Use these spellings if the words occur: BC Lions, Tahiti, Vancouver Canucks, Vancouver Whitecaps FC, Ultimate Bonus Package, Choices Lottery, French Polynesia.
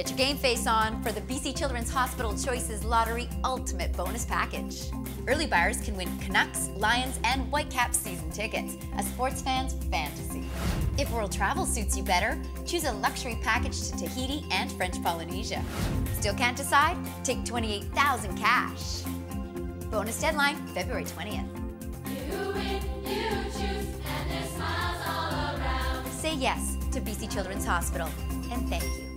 Get your game face on for the BC Children's Hospital Choices Lottery Ultimate Bonus Package. Early buyers can win Canucks, Lions, and Whitecaps season tickets, a sports fan's fantasy. If world travel suits you better, choose a luxury package to Tahiti and French Polynesia. Still can't decide? Take $28,000 cash. Bonus deadline, February 20th. You win, you choose, and there's smiles all around. Say yes to BC Children's Hospital, and thank you.